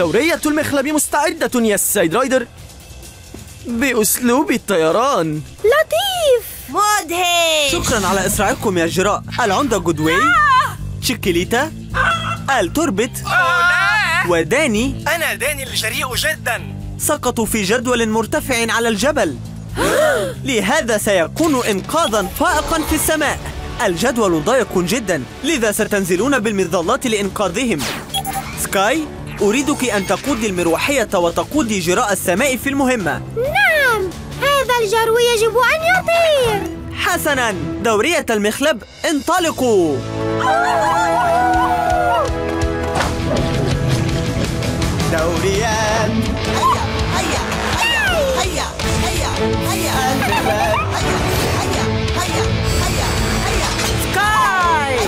دورية المخلب مستعدة يا السيد رايدر بأسلوب الطيران. لطيف مدهش. شكرا على إسراعكم يا جراء. العمدة جودوي، تشيكيليتا، التربت، وداني. أنا داني الجريء جدا. سقطوا في جدول مرتفع على الجبل. لهذا سيكون إنقاذا فائقا في السماء. الجدول ضيق جدا، لذا ستنزلون بالمظلات لإنقاذهم. سكاي، أريدك أن تقودي المروحية وتقودي جراء السماء في المهمة. نعم، هذا الجرو يجب أن يطير. حسناً، دورية المخلب انطلقوا. دوريات. هيا هيا هيا هيا هيا هيا هيا هيا هيا هيا هيا. سكاي.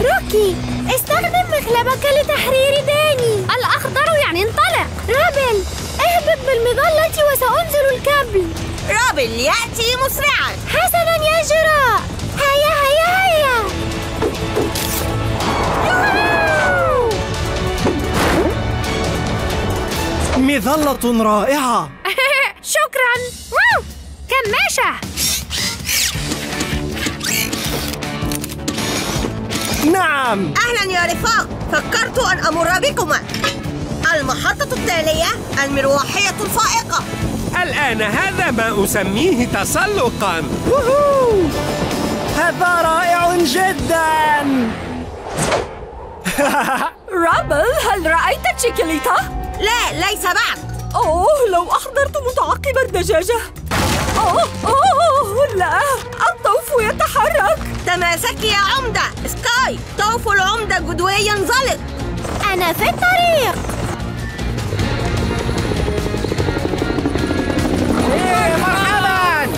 روكي، استخدم مخلبك لتحرير داني. الأخضر يعني انطلق. رابل، اهبط بالمظلة وسأنزل الكابل. رابل يأتي مسرعا. حسنا يا جراء، هيا هيا هيا. مظلة رائعة. شكرا. كماشة. نعم. أهلا يا رفاق، فكرت أن أمر بكما. المحطة التالية المروحية الفائقة. الآن هذا ما أسميه تسلقا. هذا رائع جدا. رابل، هل رأيت تشيكيليتا؟ لا، ليس بعد. أوه، لو أحضرت متعقب الدجاجة. أوه لا، الطوف يتحرك. تماسكي يا عمدة. سكاي، طوف العمدة جودوي ينزلق. أنا في الطريق. مرحبا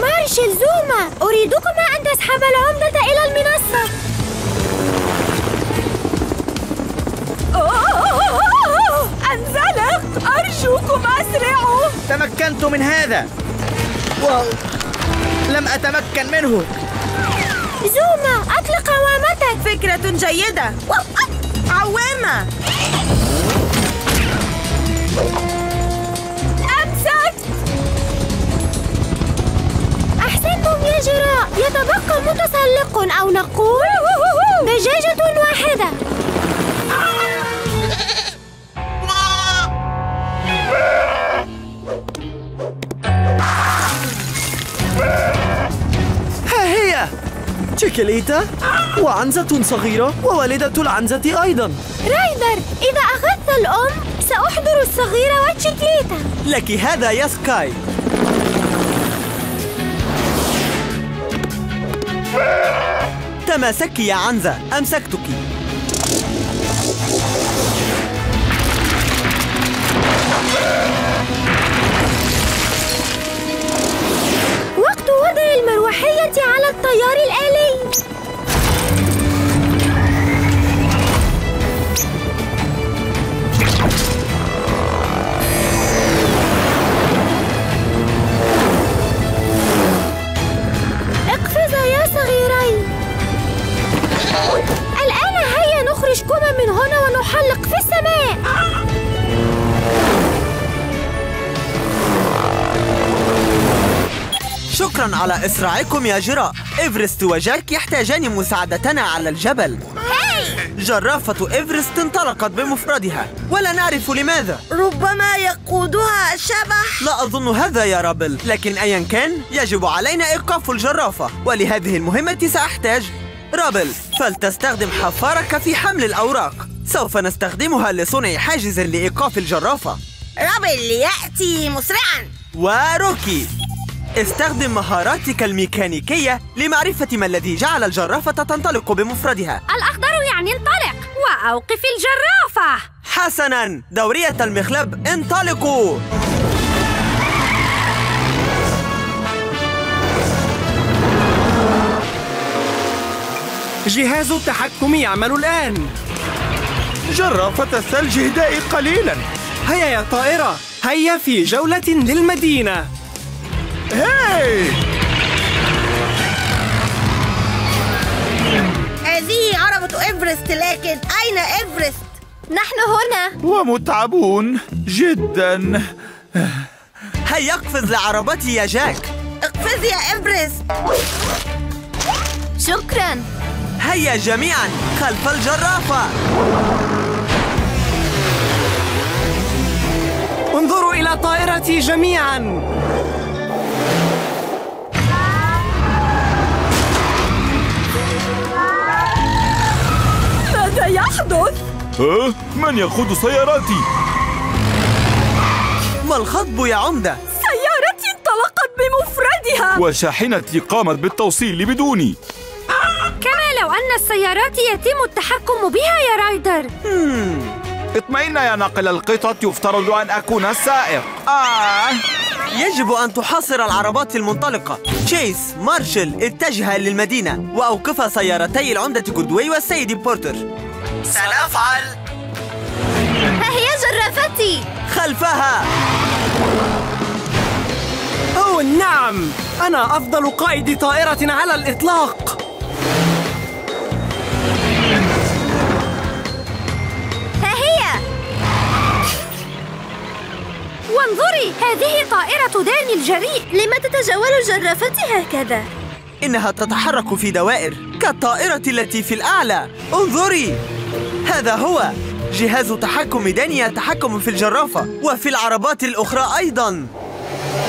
مارشل زوما، أريدكما أن تسحب العمدة إلى المنصة. أنزلق، أرجوكم أسرعوا. تمكنت من هذا. واو، لم أتمكن منه. زوما، أطلق عوامتك. فكرة جيدة. عوامة. أمسك. أحسنتم يا جراء، يتبقى متسلق أو نقول دجاجة واحدة. تشيكيليتا وعنزة صغيرة ووالدة العنزة أيضا. رايدر، إذا أخذت الأم سأحضر الصغيرة وتشيكيليتا. لك هذا يا سكاي. تماسكي يا عنزة، أمسكتك. وقت وضع المروحية على التيار الآلي. اقفزا يا صغيرين. الآن هيا نخرجكما من هنا ونحلق في السماء. شكراً على إسراعكم يا جراء. إيفرست وجاك يحتاجان مساعدتنا على الجبل. جرافة إيفرست انطلقت بمفردها ولا نعرف لماذا. ربما يقودها شبح. لا أظن هذا يا رابل، لكن أيا كان يجب علينا إيقاف الجرافة، ولهذه المهمة سأحتاج رابل، فلتستخدم حفارك في حمل الأوراق. سوف نستخدمها لصنع حاجز لإيقاف الجرافة. رابل يأتي مسرعا. وروكي، استخدم مهاراتك الميكانيكية لمعرفة ما الذي جعل الجرافة تنطلق بمفردها. الأخضر يعني انطلق، وأوقف الجرافة. حسناً، دورية المخلب انطلقوا. جهاز التحكم يعمل الآن. جرافة الثلج اهدئي قليلاً. هيا يا طائرة، هيا في جولة للمدينة. هاي! هذه عربة إيفرست، لكن أين إيفرست؟ نحن هنا ومتعبون جدا. هيا اقفز لعربتي يا جاك. اقفز يا إيفرست. شكرا. هيا جميعا خلف الجرافة. انظروا إلى طائرتي جميعا. ماذا يحدث؟ من يقود سيارتي؟ والخطب يا عمدة. سيارتي انطلقت بمفردها، وشاحنتي قامت بالتوصيل بدوني. كما لو أن السيارات يتم التحكم بها يا رايدر. اطمئن يا ناقل القطط، يفترض أن أكون السائق. يجب أن تحاصر العربات المنطلقة. تشيس، مارشل، اتجها للمدينة وأوقفا سيارتي العمدة جودوي والسيد بورتر. سنفعل. ها هي جرافتي. خلفها. أوه نعم، أنا أفضل قائد طائرة على الإطلاق. وانظري، هذه طائرة داني الجريء. لما تتجول جرافتي هكذا؟ إنها تتحرك في دوائر كالطائرة التي في الأعلى. انظري، هذا هو جهاز تحكم داني، يتحكم في الجرافة وفي العربات الأخرى أيضاً.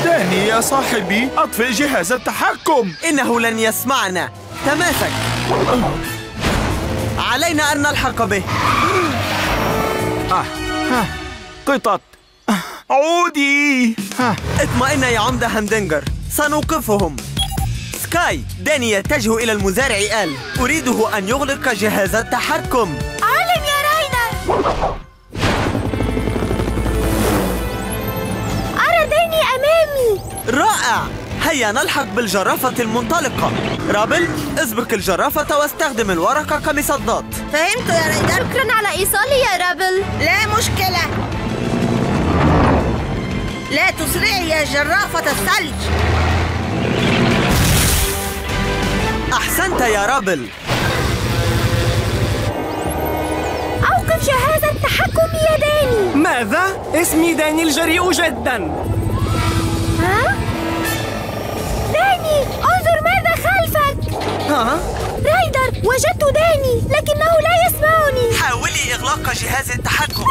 داني يا صاحبي، أطفئ جهاز التحكم. إنه لن يسمعنا. تماسك. علينا أن نلحق به. قطط، عودي. اطمئن يا عمدة همدنجر، سنوقفهم. سكاي، داني يتجه إلى المزارع آل. أريده أن يغلق جهاز التحكم. أعلم يا رايدر. أرى داني أمامي. رائع، هيا نلحق بالجرافة المنطلقة. رابل، اسبق الجرافة واستخدم الورقة كمصدات. فهمت يا رايدر. شكرا على إيصالي يا رابل. لا مشكلة. لا تسرعي يا جرافة الثلج. أحسنت يا رابل. أوقف جهاز التحكم يا داني. ماذا؟ اسمي داني الجريء جدا. ها؟ داني، انظر ماذا خلفك. رايدر، وجدت داني لكنه لا يسمعني. حاولي إغلاق جهاز التحكم.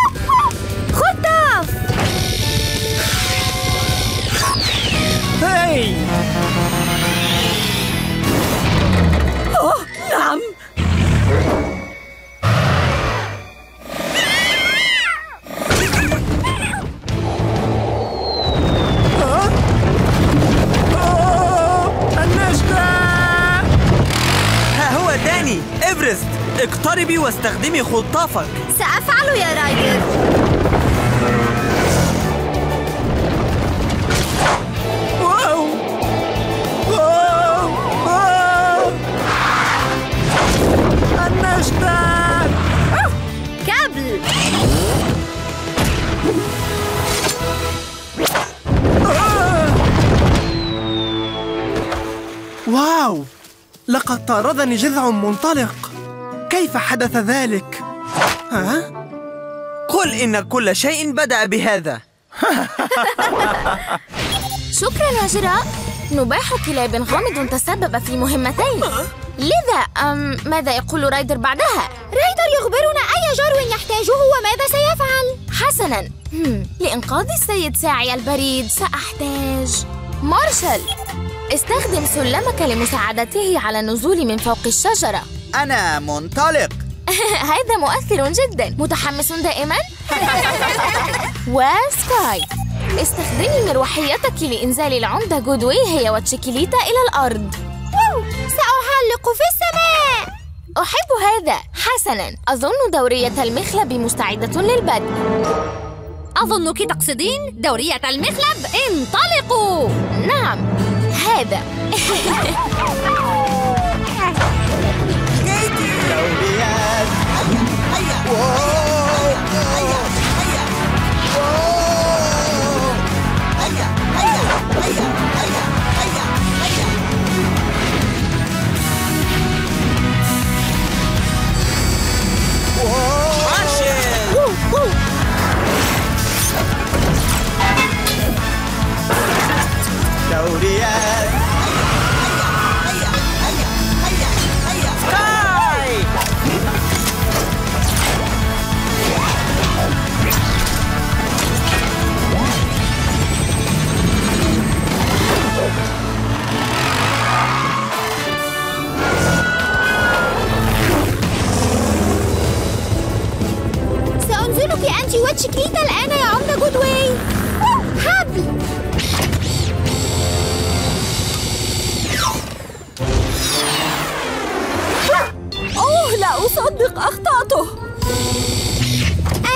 خطف. هاي! أوه، نعم! النجدة! ها هو داني، إيفرست! اقتربي واستخدمي خطافك. سأفعل يا رايدر. كابل. واو، لقد طاردني جذع منطلق. كيف حدث ذلك؟ قل إن كل شيء بدأ بهذا. شكرا يا جراء. نباح كلاب غامض تسبب في مهمتين، لذا ماذا يقول رايدر بعدها؟ رايدر يخبرنا أي جرو يحتاجه وماذا سيفعل. حسناً، لإنقاذ السيد ساعي البريد سأحتاج مارشال. استخدم سلمك لمساعدته على النزول من فوق الشجرة. أنا منطلق. هذا مؤثر جداً، متحمس دائماً. وسكاي، استخدمي مروحيتك لإنزال العمدة جودوي هي وتشيكيليتا إلى الأرض. سأعلق في السماء. أحب هذا. حسناً، أظن دورية المخلب مستعدة للبدء. أظنك تقصدين دورية المخلب؟ انطلقوا. نعم، هذا. دوريات سكاي. سأنزلك أنت وتشيكيليتا الآن يا عمدة جودوي. حبل. لا أصدق، أخطأته.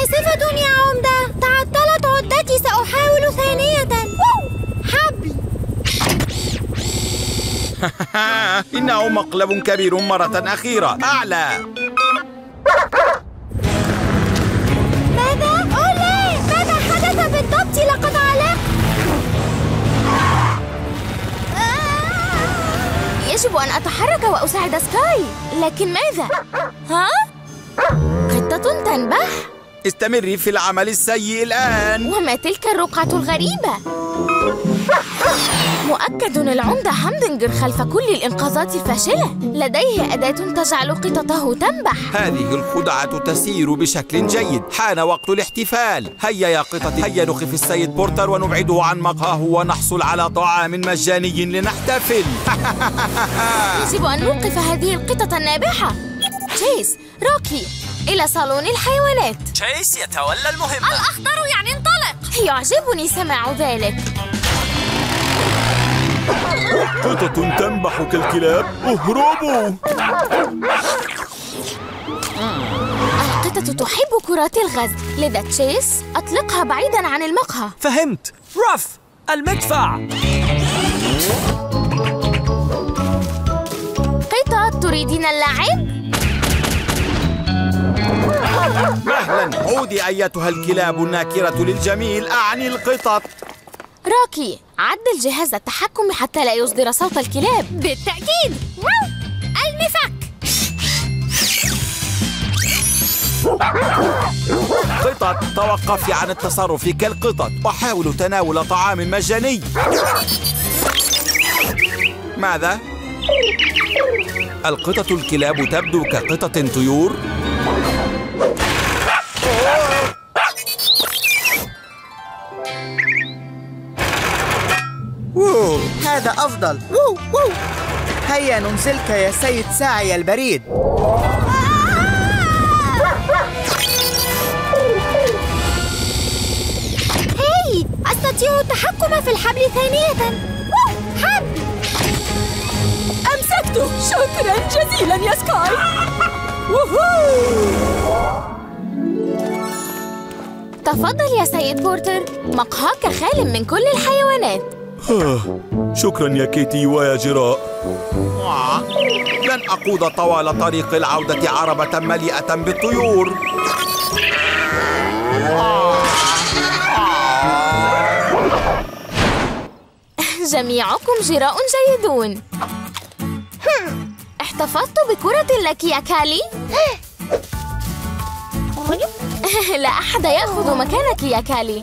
آسفة يا عمدة، تعطلت عدتي، سأحاول ثانية. حبل. إنه مقلب كبير مرة أخيرة. أعلى. ماذا؟ أولي، ماذا حدث بالضبط؟ لقد علق. يجب أن أتحرك وأساعد سكاي، لكن ماذا؟ ها؟ قطة تنبح؟ استمري في العمل السيء الآن. وما تلك الرقعة الغريبة؟ مؤكد العمدة همدنجر خلف كل الإنقاذات الفاشلة، لديه أداة تجعل قطته تنبح. هذه الخدعة تسير بشكل جيد، حان وقت الاحتفال. هيا يا قطتي، هيا نخف السيد بورتر ونبعده عن مقهاه ونحصل على طعام مجاني لنحتفل. يجب أن نوقف هذه القطة النابحة. تشيس، روكي، إلى صالون الحيوانات. تشيس يتولى المهمة. الأخضر يعني انطلق. يعجبني سماع ذلك. قطة تنبح كالكلاب، اهربوا. القطة تحب كرات الغاز، لذا تشيس أطلقها بعيداً عن المقهى. فهمت. رف، المدفع. قطة، تريدين اللعب؟ مهلا، عودي أيتها الكلاب الناكرة للجميل، أعني القطط. روكي، عدل جهاز التحكم حتى لا يصدر صوت الكلاب. بالتأكيد. المفك. قطط، توقفي عن التصرف كالقطط، أحاول تناول طعام مجاني. ماذا؟ القطط الكلاب تبدو كقطط طيور؟ هذا أفضل. هيا ننزلك يا سيد ساعي البريد. هاي، أستطيع التحكم في الحبل ثانية. حبل. أمسكته. شكرا جزيلا يا سكاي. تفضل يا سيد بورتر، مقهاك خال من كل الحيوانات. شكراً يا كايتي ويا جراء. لن أقود طوال طريق العودة عربة مليئة بالطيور. جميعكم جراء جيدون. احتفظت بكرة لك يا كالي. لا أحد يأخذ مكانك يا كالي.